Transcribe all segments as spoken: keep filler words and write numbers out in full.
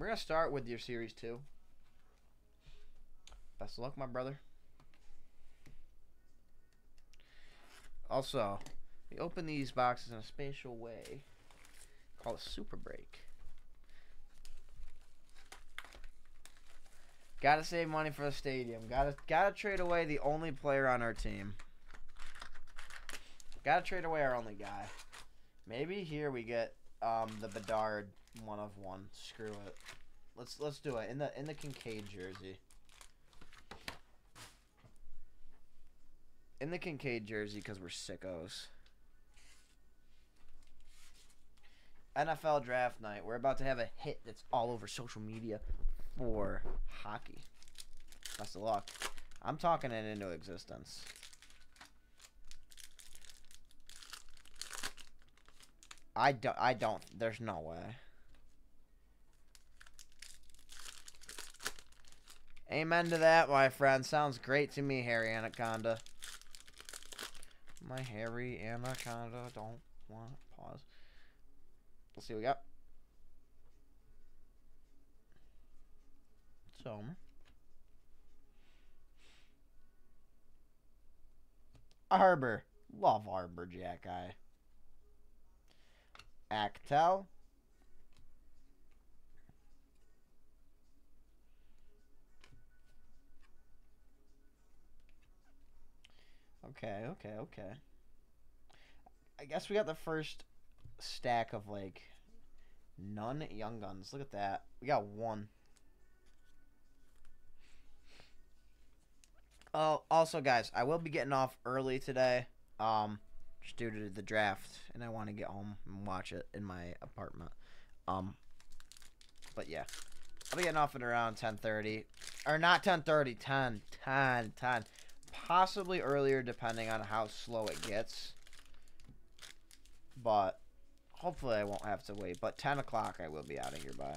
We're going to start with your series two. Best of luck, my brother. Also, we open these boxes in a spatial way. Call it Super Break. Gotta save money for the stadium. Gotta gotta trade away the only player on our team. Gotta trade away our only guy. Maybe here we get um, the Bedard one of one. Screw it. Let's let's do it in the in the Kincaid jersey. In the Kincaid jersey because we're sickos. N F L draft night. We're about to have a hit that's all over social media for hockey. Best of luck. I'm talking it into existence. I don't. I don't. There's no way. Amen to that, my friend. Sounds great to me, Harry Anaconda. My hairy anaconda don't want to pause. Let's see what we got. So, Arbor. Love Arbor Jack Eye. Actel. Okay, okay, okay. I guess we got the first stack of, like, none Young Guns. Look at that. We got one. Oh, also, guys, I will be getting off early today, um, just due to the draft, and I want to get home and watch it in my apartment. Um, but, yeah. I'll be getting off at around ten thirty. Or not ten thirty, ten, ten, ten. Possibly earlier, depending on how slow it gets. But hopefully I won't have to wait. But ten o'clock I will be out of here by.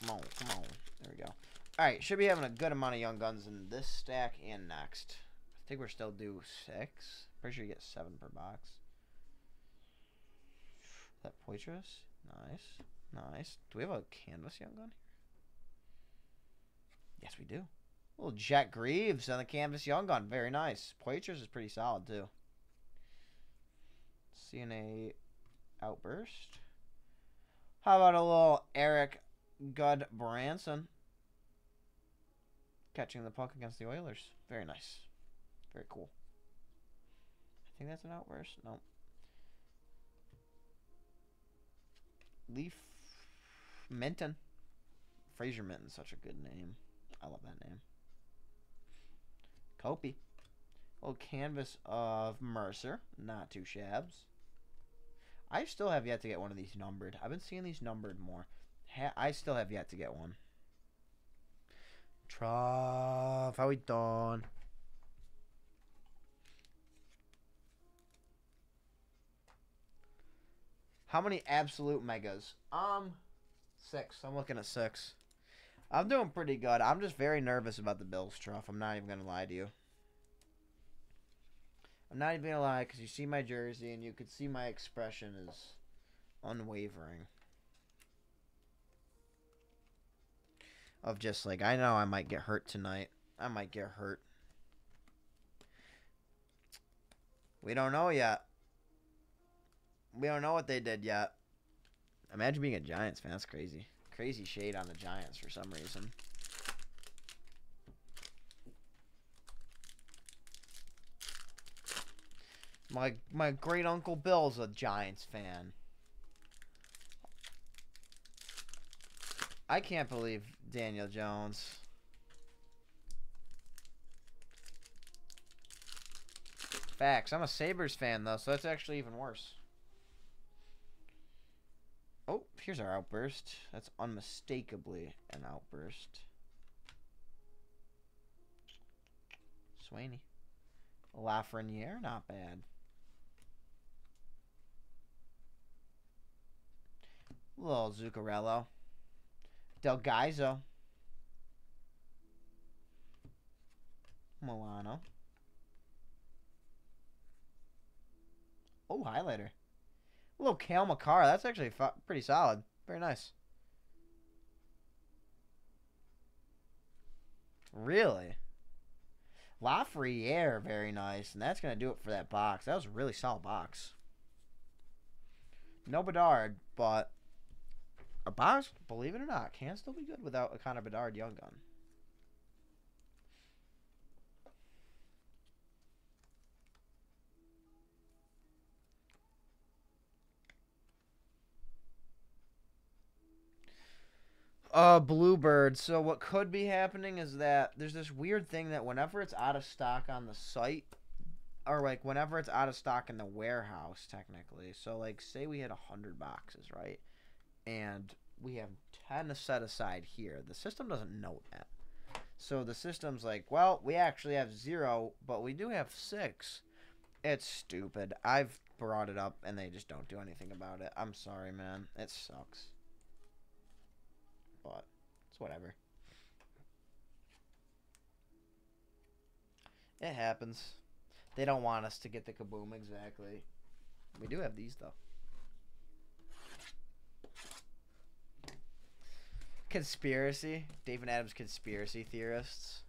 Come on, come on. There we go. Alright, should be having a good amount of Young Guns in this stack and next. I think we're still due six. Pretty sure you get seven per box. Is that Poitras? Nice. Nice. Do we have a canvas Young Gun here? Yes, we do. A little Jack Greaves on the canvas Young Gun. Very nice. Poitras is pretty solid, too. C N A Outburst. How about a little Eric Gudbranson catching the puck against the Oilers. Very nice. Very cool. I think that's an Outburst. No. Leaf Minton. Fraser Minton, such a good name. I love that name. Kopi. Little canvas of Mercer. Not too shabs. I still have yet to get one of these numbered. I've been seeing these numbered more. Ha I still have yet to get one. Trough. How we doing? How many absolute megas? Um, six. I'm looking at six. I'm doing pretty good. I'm just very nervous about the Bills trough. I'm not even going to lie to you. I'm not even going to lie because you see my jersey and you could see my expression is unwavering. Of just like, I know I might get hurt tonight. I might get hurt. We don't know yet. We don't know what they did yet. Imagine being a Giants fan. That's crazy. Crazy shade on the Giants for some reason. My my great uncle Bill's a Giants fan. I can't believe Daniel Jones. Facts. I'm a Sabres fan though, so that's actually even worse. Oh, here's our Outburst. That's unmistakably an Outburst. Swaney. Lafrenière, not bad. Little Zuccarello. Del Geizo. Milano. Oh, highlighter. A little Kale Makar. That's actually pretty solid. Very nice. Really? Lafrenière, very nice. And that's going to do it for that box. That was a really solid box. No Bedard, but a box, believe it or not, can still be good without a Connor Bedard Young Gun. Uh, Bluebird. So what could be happening is that there's this weird thing that whenever it's out of stock on the site, or like whenever it's out of stock in the warehouse, technically. So like, say we had a hundred boxes, right? And we have ten set aside here. The system doesn't know that. So the system's like, well, we actually have zero, but we do have six. It's stupid. I've brought it up and they just don't do anything about it. I'm sorry, man. It sucks. But it's whatever. It happens. They don't want us to get the kaboom exactly. We do have these though. Conspiracy. Dave and Adam's conspiracy theorists.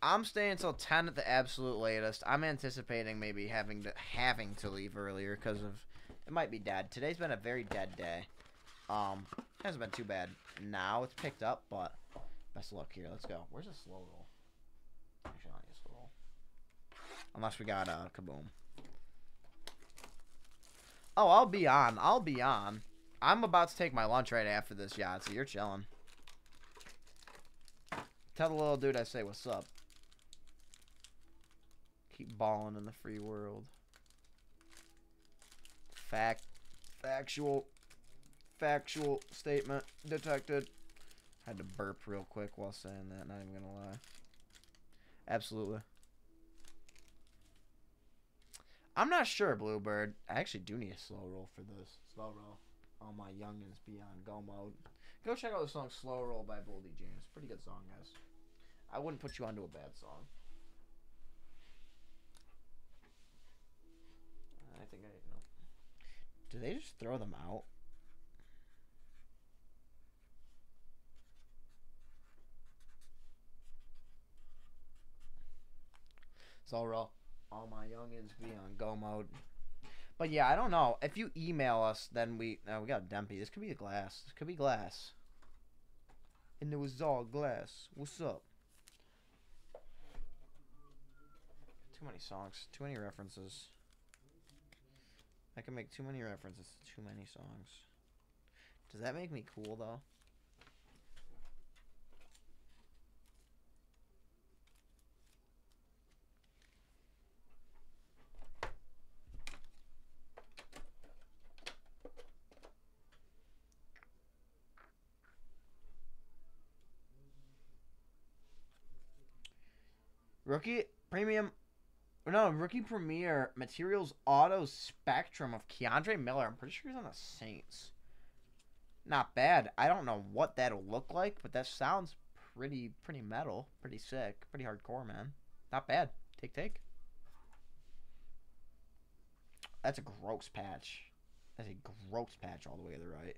I'm staying till ten at the absolute latest. I'm anticipating maybe having to having to leave earlier because of. It might be dead. Today's been a very dead day. Um, hasn't been too bad. Now it's picked up, but best luck here. Let's go. Where's a slow roll? Actually, I don't need a slow roll. Unless we got a uh, kaboom. Oh, I'll be on. I'll be on. I'm about to take my lunch right after this, Yahtzee, so you're chilling. Tell the little dude I say what's up. Keep balling in the free world. Fact, factual, factual statement detected. Had to burp real quick while saying that, not even gonna lie. Absolutely. I'm not sure, Bluebird. I actually do need a slow roll for this. Slow roll. All my youngins be on go mode. Go check out the song Slow Roll by Boldy James. Pretty good song, guys. I wouldn't put you onto a bad song. I think I know. Do they just throw them out? It's all real. All my youngins be on go mode. But yeah, I don't know. If you email us, then we... Oh, we got a Dempy. This could be a glass. This could be glass. And it was all glass. What's up? Too many songs. Too many references. I can make too many references to too many songs. Does that make me cool, though? Rookie Premium... No, Rookie Premier Materials Auto Spectrum of Keiondre Miller. I'm pretty sure he's on the Saints. Not bad. I don't know what that'll look like, but that sounds pretty pretty metal. Pretty sick. Pretty hardcore, man. Not bad. Take, take. That's a gross patch. That's a gross patch all the way to the right.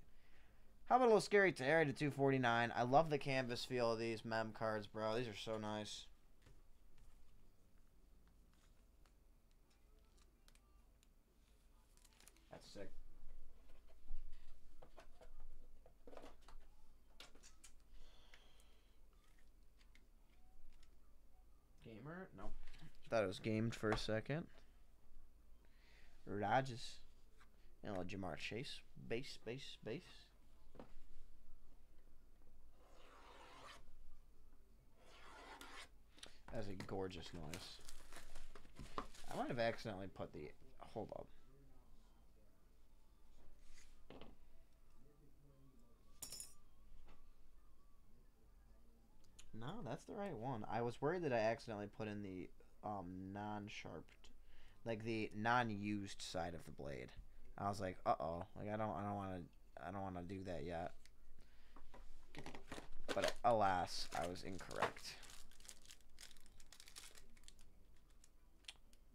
How about a little Scary Terry to two forty-nine? I love the canvas feel of these mem cards, bro. These are so nice. Gamer? Nope. Thought it was gamed for a second. Rodgers. And a little Jamar Chase. Base, base, base. That's a gorgeous noise. I might have accidentally put the... Hold up. No, that's the right one. I was worried that I accidentally put in the um, non-sharp, like the non-used side of the blade. I was like, uh-oh, like I don't, I don't want to, I don't want to do that yet. But alas, I was incorrect.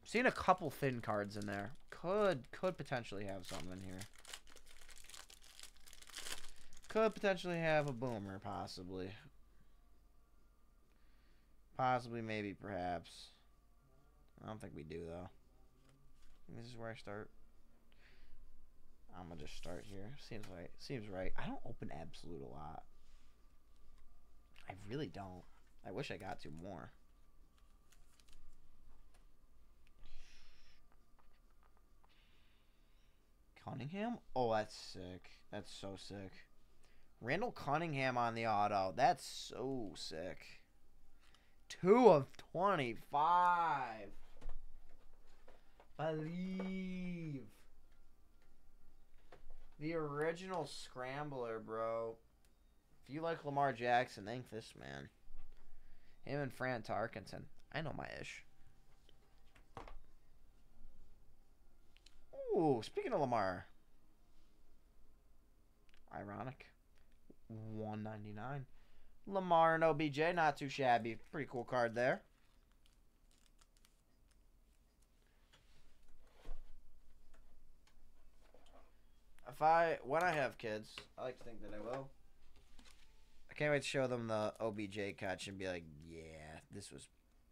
Seeing a couple thin cards in there. Could could potentially have something here. Could potentially have a boomer, possibly. Possibly, maybe, perhaps. I don't think we do, though. This is where I start. I'm going to just start here. Seems right. Seems right. I don't open Absolute a lot. I really don't. I wish I got to more. Cunningham? Oh, that's sick. That's so sick. Randall Cunningham on the auto. That's so sick. two of twenty-five. Believe. The original scrambler, bro. If you like Lamar Jackson, thank this man. Him and Fran Tarkinson. I know my ish. Ooh, speaking of Lamar. Ironic. one ninety-nine. Lamar and O B J, not too shabby. Pretty cool card there. If I, when I have kids, I like to think that I will. I can't wait to show them the O B J catch and be like, yeah, this was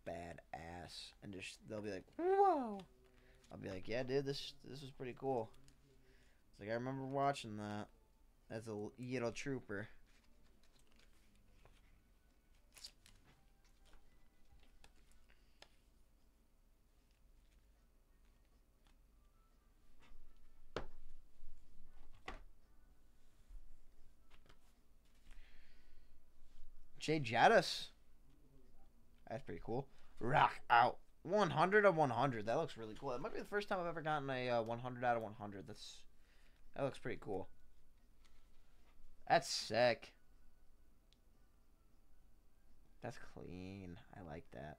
badass. And just, they'll be like, whoa. I'll be like, yeah, dude, this this was pretty cool. It's like, I remember watching that. That's a little trooper. Jay Jettis. That's pretty cool. Rock out. one hundred of one hundred. That looks really cool. That might be the first time I've ever gotten a uh, one hundred out of one hundred. That's That looks pretty cool. That's sick. That's clean. I like that.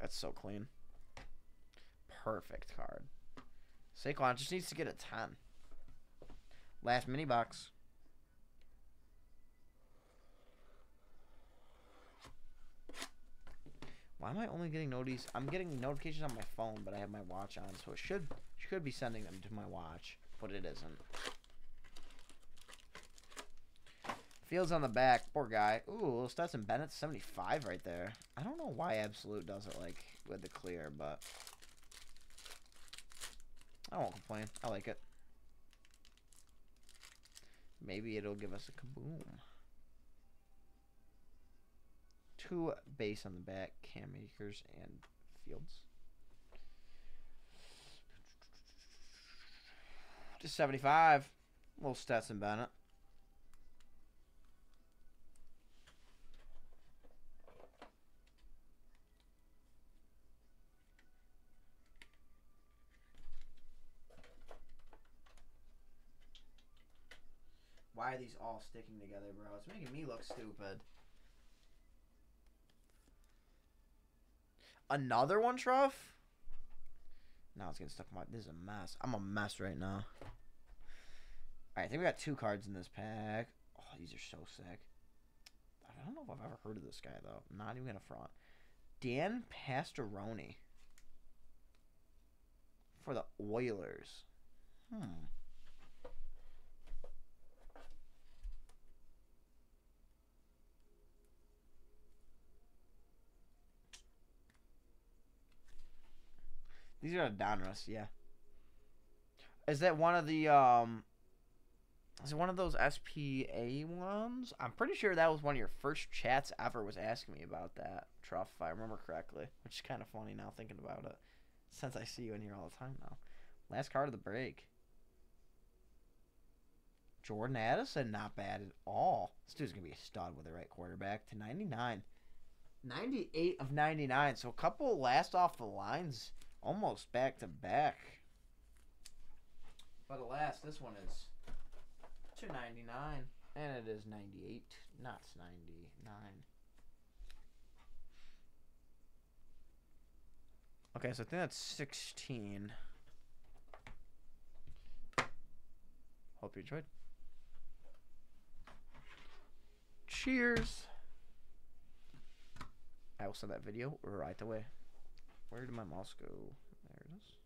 That's so clean. Perfect card. Saquon just needs to get a ten. Last mini box. Why am I only getting notices? I'm getting notifications on my phone, but I have my watch on, so it should should be sending them to my watch, but it isn't. Fields on the back, poor guy. Ooh, little Stetson Bennett, seventy-five right there. I don't know why Absolute does it like with the clear, but I won't complain. I like it. Maybe it'll give us a kaboom. Two base on the back, Cam Akers and Fields. Just seventy-five. Little Stetson Bennett. Why are these all sticking together, bro? It's making me look stupid. Another one, Truff? Now it's getting stuck in my... This is a mess. I'm a mess right now. Alright, I think we got two cards in this pack. Oh, these are so sick. I don't know if I've ever heard of this guy, though. I'm not even gonna front. Dan Pastorone. For the Oilers. Hmm. These are Donruss, yeah. Is that one of the, um... Is it one of those S P A ones? I'm pretty sure that was one of your first chats ever was asking me about that, Truff, if I remember correctly. Which is kind of funny now, thinking about it. Since I see you in here all the time now. Last card of the break. Jordan Addison, not bad at all. This dude's going to be a stud with the right quarterback. To ninety-nine. ninety-eight of ninety-nine, so a couple last off the lines... Almost back to back. But alas, this one is two ninety-nine. And it is ninety-eight, not ninety-nine. Okay, so I think that's sixteen. Hope you enjoyed. Cheers. I'll send that video right away. Where did my mouse go? There it is.